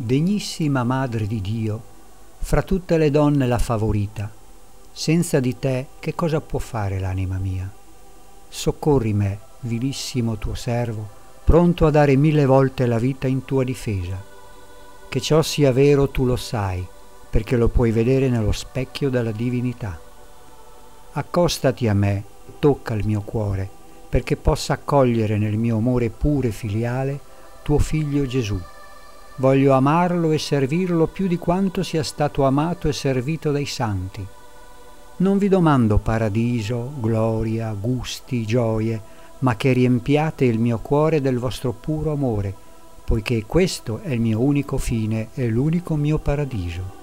Degnissima Madre di Dio, fra tutte le donne la favorita, senza di te che cosa può fare l'anima mia? Soccorri me, vilissimo tuo servo, pronto a dare 1000 volte la vita in tua difesa. Che ciò sia vero tu lo sai, perché lo puoi vedere nello specchio della divinità. Accostati a me, tocca il mio cuore, perché possa accogliere nel mio amore puro e filiale tuo figlio Gesù. Voglio amarlo e servirlo più di quanto sia stato amato e servito dai santi. Non vi domando paradiso, gloria, gusti, gioie, ma che riempiate il mio cuore del vostro puro amore, poiché questo è il mio unico fine e l'unico mio paradiso.